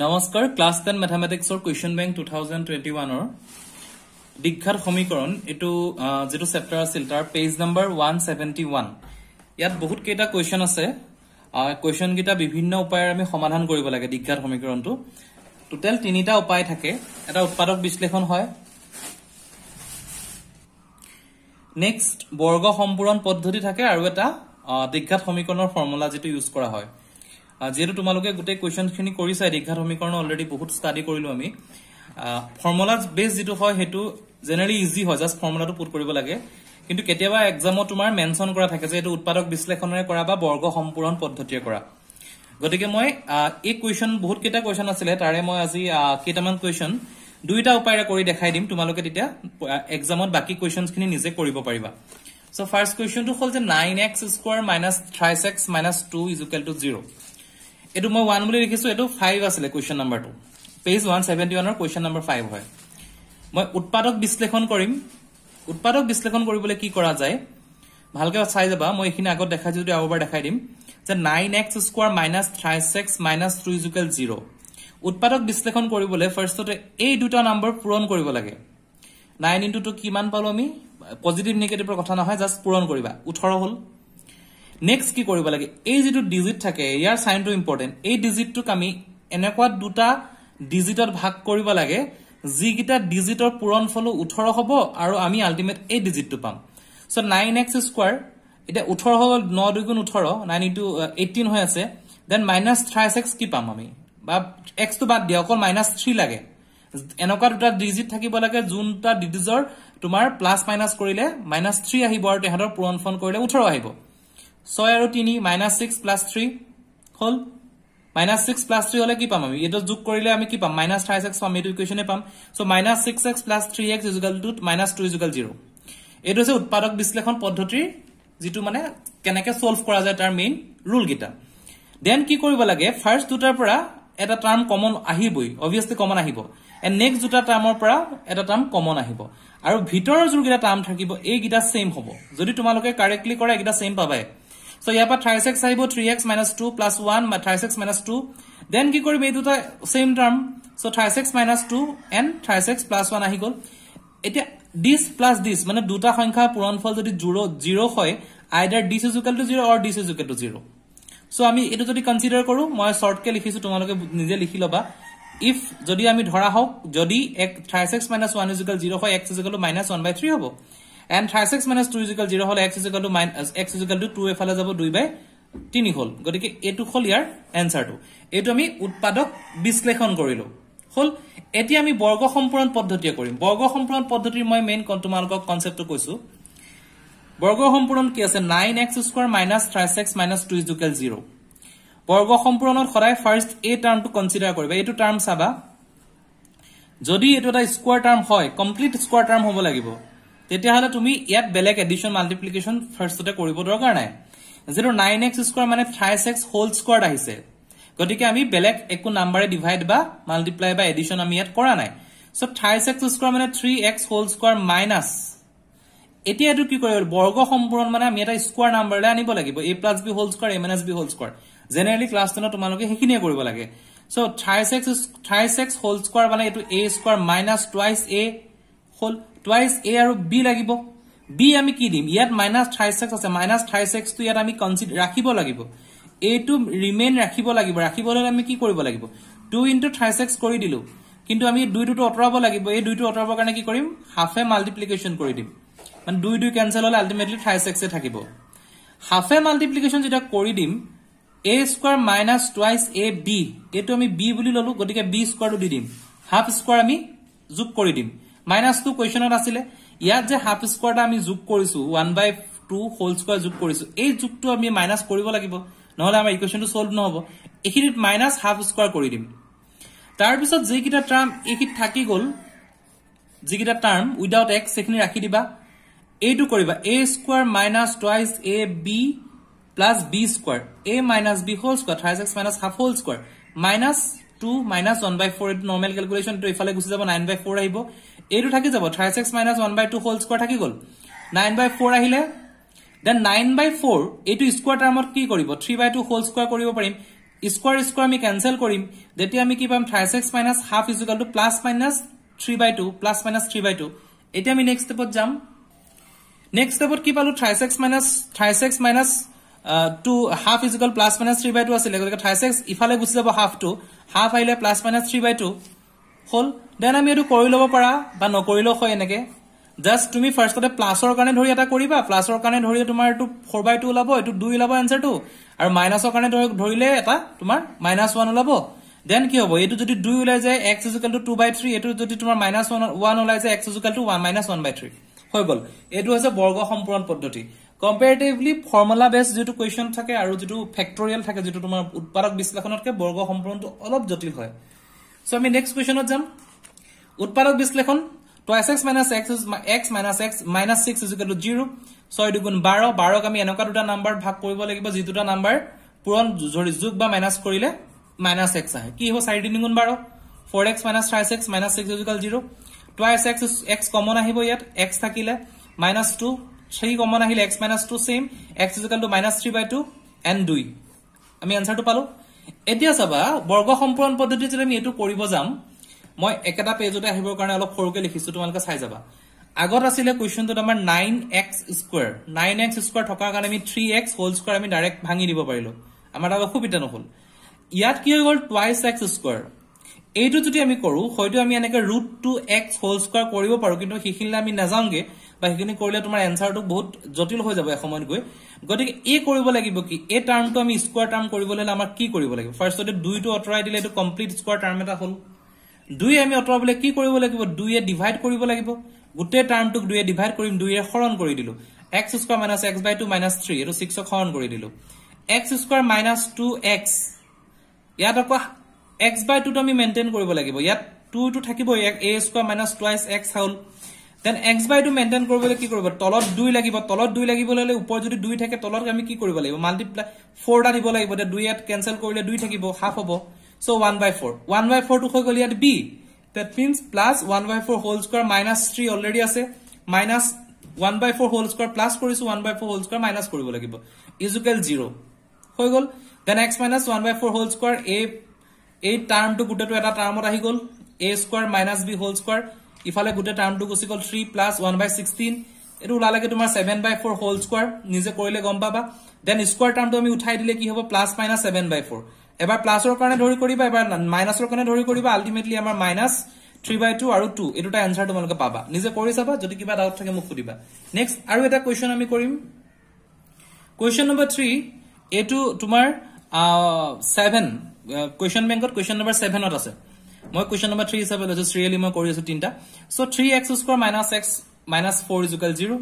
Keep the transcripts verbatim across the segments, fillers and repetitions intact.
नमस्कार class ten mathematics और question bank two thousand twenty one और दीघार समीकरण इटू जिटू चैप्टर आसिल तार page number one seventy one यात बहुत केटा क्वेश्चन आसे क्वेश्चन केटा विभिन्न उपायरे आमी समाधान करिब लागे दीघार समीकरणटु टोटल तीनटा उपाय थाके एटा उत्पादक विश्लेषण হয় नेक्स्ट वर्ग सम्पूरण पद्धति थाके आरो एटा दीघार समीकरणर फर्मुला जेतु यूज करा হয় जेहतु तुम्हारे गोटे क्वेश्चन खिनि करिसा दीघार समीकरण अलरेडी बहुत स्टाडी करिलो आमी फर्मुला बेस जेतु হয় हेतु जनरली इजी হয় जस्ट फर्मुलाটো पुट करिब लागे किंतु केतियाबा एग्जामो तुम्हार मेंशन करा थाके जे एतु उत्पादक विश्लेषणरे करा बा वर्ग सम्पूर्ण पद्धतिये करा गतिके মই এই क्वेश्चन বহুত কেটা क्वेश्चन আছিলে তারে মই আজি কেটামান क्वेश्चन দুইটা উপায়ৰে কৰি দেখাই দিম তোমালোকে তেতিয়া एग्जामত বাকি क्वेश्चनस খিনি নিজে কৰিব পাৰিবা সো ফার্স্ট क्वेश्चनটো হ'ল যে nine x square minus three x minus two is equal to zero' एटु মই वन বুলি লিখিছো एटु फाइव आছিলে question number two page one seventy one ৰ क्वेश्चन नंबर फाइव হয় মই উৎপাদক বিশ্লেষণ কৰিম উৎপাদক বিশ্লেষণ কৰিবলৈ কি কৰা যায় ভালকৈ চাই যাবা মই এখিনি আগত দেখাই যদি আৰুবাৰ দেখাই দিম যে nine x square minus three x minus two is equal zero' উৎপাদক বিশ্লেষণ কৰিবলৈ ফার্ষ্টতে এই দুটা নাম্বাৰ পূৰণ কৰিব লাগে নাইন ইনটু টু কিমান পালো আমি পজিটিভ নেগেটিভৰ কথা নহয় জাস্ট পূৰণ কৰিবা ওঠৰ হল नेक्स्ट की कोरिबा लागे ए जेतु डिजिट थाके यार साइन टु इम्पोर्टेन्ट ए डिजिट टु कामी एनेकवा दुटा डिजिटर भाग कोरिबा लागे जी गिटा डिजिटर पूरण फलो ওঠৰ हबो आरो आमी अल्टीमेट ए डिजिट टु पाम सो নাইন এক্স স্কয়াৰ এটা ওঠৰ হল নাইন গুণ ওঠৰ নাইন ইনটু এইटीन হৈ আছে দেন মাইনাছ থ্ৰী এক্স কি পাম আমি বা x টু বাদ দিয়া অকল মাইনাছ থ্ৰী লাগে এনেকৱা দুটা ডিজিট থাকিবা লাগে জুনটা ডিজিটৰ তোমাৰ প্লাস মাইনাস কৰিলে মাইনাছ থ্ৰী আহিব আৰু তেহাতৰ পূৰণ ফল কৰিলে ওঠৰ আহিব ছয় আৰু তিনি মাইনাছ ছিক্স প্লাছ থ্ৰী হল মাইনাছ ছিক্স প্লাছ থ্ৰী হলে কি পাম আমি এটা যোগ কৰিলে আমি কি পাম মাইনাছ থ্ৰী এক্স পাম এই ইকুৱেচনে পাম so minus six x plus three x is equal to minus two is equal zero' এটো সে উৎপাদক বিশ্লেষণ পদ্ধতিৰ যেটো মানে কেনেকে সলভ কৰা যায় তাৰ মেইন ৰুল গিটা দেন কি কৰিব লাগে ফার্স্ট দুটাৰ পৰা এটা টার্ম কমন আহিবই obviously কমন আহিব এন্ড নেক্সট দুটা টার্মৰ পৰা এটা টার্ম কমন আহিব আৰু ভিতৰৰ যোনগিটা টার্ম থাকিব এই গিটা সেম হ'ব যদি তোমালোকে কাৰেক্টলি কৰা গিটা সেম পাবা So यहाँ पर थ्री एक्स आइबो three x minus two plus one three x minus two then की करिबे दुटा same term so three x minus two and three x plus one आही गल एटा दिस प्लस दिस माने दुटा संख्या पूरणफल जदि জিৰ' হয় either this is equal to zero' और this is equal to zero' so आमी एटा जदि कन्सिडर करू মই शॉर्ट के लिखिसु তোমালোকে নিজে লিখি লবা ইফ जदि आमी ধৰা হওক जदि three x minus one is equal zero' হয় x is equal to minus one by three হবো and three x minus two is equal zero' হল x is equal to minus x is equal to two এফালে যাব দুই by তিনি হল গটিকে এটু হল ইয়ার आंसर টু এটু আমি উৎপাদক বিশ্লেষণ কৰিলো হল এতি আমি বৰ্গ সম্পূৰণ পদ্ধতি কৰিম বৰ্গ সম্পূৰণ পদ্ধতিৰ মই মেইন তোমালক কনসেপ্ট কৈছো বৰ্গ সম্পূৰণ কি আছে nine x square minus three x minus two is equal zero' বৰ্গ সম্পূৰণৰ খৰাই ফার্স্ট এ টার্মটো কনসিডাৰ কৰিবা এটু টার্ম সাবা যদি এটু এটা স্কয়াৰ টার্ম হয় কমপ্লিট স্কয়াৰ টার্ম হ'ব লাগিব তেতিয়াহলে তুমি ইয়াত বেলেগ এডিশন মাল্টিপ্লিকেশন ফার্স্টতে কৰিব দৰকাৰ নাই যেটো নাইন এক্স স্কয়াৰ মানে থ্ৰী এক্স হোল স্কয়াৰ আহিছে গটিকে আমি বেলেগ একো নাম্বারে ডিভাইড বা মাল্টিপ্লাই বা এডিশন আমি ইয়াত কৰা নাই সো থ্ৰী এক্স স্কয়াৰ মানে three x whole square minus এতিয়া এটো কি কৰিব বৰ্গ সম্পূৰণ মানে আমি এটা স্কয়াৰ নাম্বাৰলে আনিব লাগিব a + b whole square a - b whole square generally class ten তোমালোকে হেকিনে কৰিব লাগে so three x whole square মানে এটো a square minus twice a whole twice a আৰু b লাগিব b আমি কি দিম ইয়াত মাইনাছ থ্ৰী এক্স আছে মাইনাছ থ্ৰী এক্স তো ইয়াত আমি কনসিড ৰাখিব লাগিব a টু ৰিমেইন ৰাখিব লাগিব ৰাখিবলৈ আমি কি কৰিব লাগিব টু ইনটু থ্ৰী এক্স কৰি দিলো কিন্তু আমি দুইটো তো অতৰাব লাগিব এই দুইটো অতৰাবৰ কাৰণে কি কৰিম হাফে মাল্টিপ্লিকেশন কৰি দিম মানে দুই দুই ক্যান্সেল হলে আলটিমেটলি থ্ৰী এক্স এ থাকিব হাফে মাল্টিপ্লিকেশন যেটা কৰি দিম a square minus twice a b এটো আমি b বুলি ললো গটিকে b স্কয়াৰ দি দিম হাফ স্কয়াৰ আমি যোগ কৰি দিম माइनस टू क्वेश्चनर आছিলে ইয়াত যে হাফ স্কয়াৰটা আমি যোগ কৰিছো one by two whole square যোগ কৰিছো এই যোগটো আমি মাইনাস কৰিব লাগিব নহলে আমাৰ ইকুৱেচনটো সলভ নহব এখিনিত মাইনাস হাফ স্কয়াৰ কৰি দিম তাৰ পিছত যে কিটা টার্ম এখিত থাকি গল যে কিটা টার্ম উইদাউট x সেখিনি ৰাখি দিবা এইটো কৰিবা a square minus twice a b plus b square a minus b whole square three x minus half whole square minus two minus one by four এটো নরমাল ক্যালকুলেশন তো ইফালে গুছি যাব nine by four আহিব এটো থাকি যাব three x minus one by two whole square থাকি গল nine by four আহিলে দেন nine by four এটো স্কয়াৰ টার্মত কি কৰিব three by two whole square কৰিব পাৰিম स्कोर स्कोर कैंसल करम कि पाम thirty six minus half is equal to plus minus three by two plus minus three by two एम नेक्स्ट स्टेप जाम नेक्स्ट स्टेप कि पाल thirty six minus thirty six minus two half is equal plus minus three by two आगे गति thirty six इफाले गुस half two half आइले plus minus three by two हल देन आम लग पा नकलो है एने जस्ट तुम फार्ष्ट प्लसर कारण धरी एट करा प्लसर कारण धरी तुम फोर बै टू ऊल टू ऊल एन्सार टू और माइनसर कारण धरले तुम माइनस वन ऊल देन कि हम यू जो दो ऊल जाए x is equal to two by three यू जो तुम माइनस वन ऊल जाए x is equal to one minus one by three हो गल यू बर्ग सम्पूरण पद्धति कम्पेरेटिवली फर्मुला बेस जी क्वेश्चन थे और जी फैक्टरियल थे जी तुम उत्पादक विश्लेषणतक बर्ग सम्पूरण तो अलग जटिल है सो आम नेक्स्ट क्वेश्चन जाम उत्पादक विश्लेषण two x x minus x minus x minus six is equal to zero छय दुगुण बार बारक आम एनका दुटा नम्बर भाग करिब लागिब जी दुटा नम्बर पूरण जोग बा माइनस करिले माइनस एक्स आए कि हम चार तीन गुण बार four x minus thrice x minus six is equal zero two x x x common आहिब इयात एक्स थाकिले माइनस टू थ्री कमन आहिले x minus two same x is equal to minus three by two and two आम answer पालो एतिया सबा वर्ग सम्पूरण पद्धति जो ये करिब जाम मैं एक पेजते अलग सरको लिखी तुम्हारे चाह जा आगत आसले क्वेश्चन तो आम nine x square nine x square थी three x whole square direct भांगी दी पारिल आम असुविधा नहल इतना कि गल ट्वाइस एक्स स्कोर यू जो करो एने root two x whole square पारो कि नाजाओगे तुम एन्सार तो बहुत जटिल हो जाए गए गति के टार्म तो स्कोर टार्म कर फार्ष्ट दुई तो अतरा दिले कमप्लीट स्कोर टार्म एट हल दुई आम अतराबले कि दुए डिवाइड कर लगे गोटे टार्म टूक दुए डिवाइड कर हरण कर दिल x square minus x by two minus three यू सिक्स हरण कर दिल x square minus two x इतना अक एक्स बै टू तो मेनटेन लगे इतना टू तो थको a square minus twice x हल then x by two maintain तलत दुई लगे तलत दुई लगे ऊपर जो दुई थे तलत आम कि माल्टिप्लाई फोर दी लगे दुई कैंसल कर दुई थको हाफ हम So one by four, one by four to हो गया b. That means plus one by four whole square minus three already आसे minus one by four whole square plus करिसो one by four whole square minus करिब लागिब is equal zero. हो गल then x minus one by four whole square a a term to गुटे तो एटा term आहि गल a square minus b whole square इफाले Gute term to गुसि गल three plus one by sixteen एटु उलालेके तुमार seven by four whole square निजे करिले गम पाबा then square term तो आमी उठाइ दिले कि हबो plus minus seven by four एबार प्लसर कारण धरि करिबा एबार माइनसर कारण धरि करिबा अल्टिमेटली आमार माइनस थ्री बाय टू आरो टू ए दुटा आन्सर तुमलके पाबा निजे करि साबा जदि किबा डाउट थाके मुख सुदिबा नेक्स्ट आरो एटा क्वेश्चन आमी करिम क्वेश्चन नम्बर थ्री एटु तुमार सेवन क्वेश्चन बैंकत क्वेश्चन नम्बर सेवन अत आसे মই क्वेश्चन नम्बर थ्री हिसाबे लजो सिरियली মই करि आसु तीनटा so three x square minus x minus four equal zero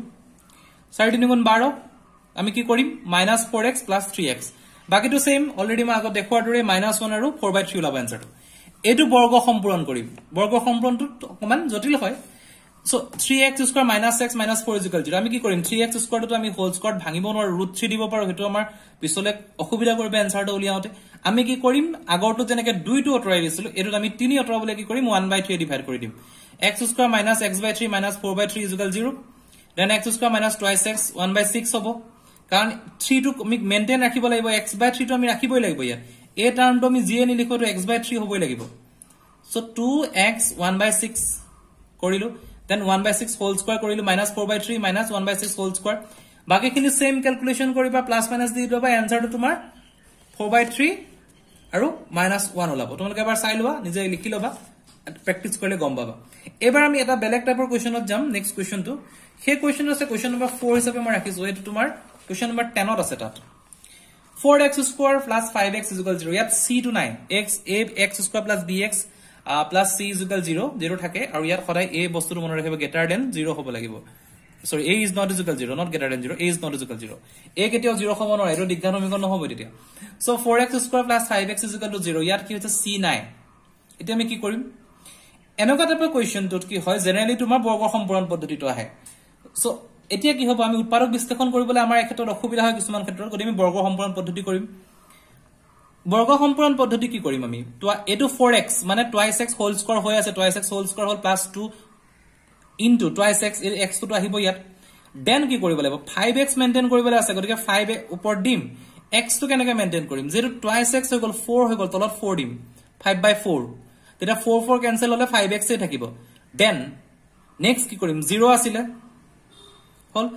side निगुन बारो आमी कि करिम minus four x plus three x बाकी तो सेम अलरेडी मैं आगे देखा दौरे माइनस वन और फोर बै थ्री ऊल एन्सार तो बर्ग सम्पूरण बर्ग सम्पूरण तो अक जटिल है so three x square minus x minus four is equal zero आम कि थ्री एक्स स्कोर तो होल स्कोर भांग रूट थ्री दी पारो पिछले असुविधा एन्सार उलियाते आम कि आगर तो जैसे दुई तो अतरा दी अतराबले कि वन बै थ्री डिवाइड कर x square minus x by three minus four by three is equal zero then x square minus twice x one by six हम कारण थ्री तो मेनटेन रख लगे एक्स बै थ्री तो रख लगे ए टार्म तो जिये निलिखो तो एक्स बै थ्री हम लगे so two x one by six then one by six whole square minus four by three minus one by six whole square बाकी सेम कैलकुलेशन प्लस माइनस दी दबा एन्सार तो तुम फोर बै थ्री और minus one ऊल तुम लोग चाह ला निजे लिखी लबा प्रैक्टिस कर गम पा एबार बेलेग टाइपर क्वेश्चन जाम नेक्स्ट क्वेश्चन तो क्वेश्चन क्वेश्चन नम्बर फोर हिसाब से मैं रखी तुम क्वेश्चन नम्बर टेन आत four x square plus five x is equal zero c two nine x a x square plus b x plus c is equal zero zero थके और इतना सदा ए बस्तु मन रखे ग्रेटर देन जीरो हम लगे sorry a is not is equal zero not greater than zero a is not is equal zero a के जीरो हम ना दीघा समीकरण नहबा so four x square plus five x is equal to zero C nine इतना आम कि एनका टाइपर क्वेश्चन तो जेनेरली तुम बर्ग सम्पूरण पद्धति आए सो एतिया कि हम आम उत्पादक विश्लेषण क्षेत्र असुविधा है किसान क्षेत्र गति बर्ग सम्पूरण पद्धति बर्ग सम्पूरण पद्धति की फोर एक्स माने टुवाइस एक्स होल स्कोर हो आसे टुवाइस एक्स होल स्कोर हल plus two into twice x x two तो आहिब इयात देन कि फाइव एक्स मेनटेन गति फाइव ऊपर दिम एक्स तो कैसे मेन्टेन करें जो टुवाइस एक्स हो गल फोर हो गल तल फोर दिम फाइव बाय फोर तेरा फोर फोर कैंसल होले फाइव एक्स ही থাকিব देन नेक्स्ट की करें जीरो आसिले हल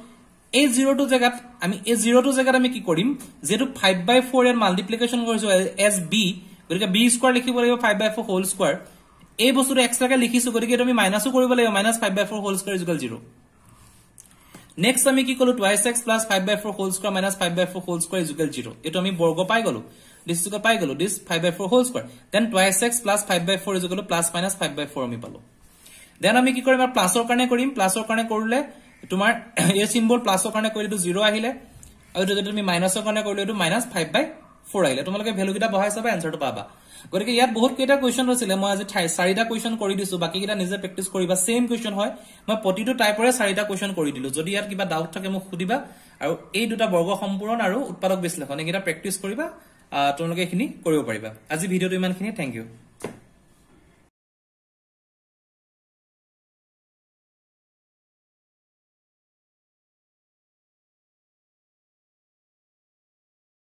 ए जीरो तो जगत आमी ए जीरो तो जगत आमी की करें जो फाइव बाय फोर एर मल्टिप्लिकेशन करिसो एस बी गरिके बी स्क्वायर लिखिब লাগিব five by four whole square ए बस्तुर एक्सट्राके लिखिसो गरिके एटा आमी माइनासो करिब লাগিব minus five by four whole square equal zero next আমি কি কলো twice x + five by four whole square minus five by four whole square equal zero এটো আমি বর্গ পাই গলো দিস টুকা পাই গলো this five by four whole square then twice x + five by four equal plus minus five by four আমি পালো দেন আমি কি করিম প্লাসৰ কাৰণে কৰিম প্লাসৰ কাৰণে কৰিলে তোমাৰ এই সিম্বল প্লাসৰ কাৰণে কৰিলে জিरो আহিলে আৰু যদি তুমি মাইনাসৰ কাৰণে কৰিলে এটো মাইনাস फाइव बाय फोर আহিলে তোমালোকে ভ্যালু কিটা বহাই সবা আনসারটো পাবা গৰকে ইয়াত বহুত কেটা কোৱেশ্চন ৰছিলে মই আজি চাৰিটা কোৱেশ্চন কৰি দিছো বাকি কিটা নিজে প্ৰেক্টিস কৰিবা সেম কোৱেশ্চন হয় মই প্ৰতিটো টাইপৰে চাৰিটা কোৱেশ্চন কৰি দিলো যদি ইয়াত কিবা ডাউট থাকে মোক সুধিবা আৰু এই দুটা বৰ্গ সম্পূৰ্ণ আৰু উৎপাদক বিশ্লেষণ একিটা প্ৰেক্টিস কৰিবা তোমালোকে এখিনি কৰিব পাৰিবা আজি ভিডিওটো ইমানখিনি থ্যাংক ইউ।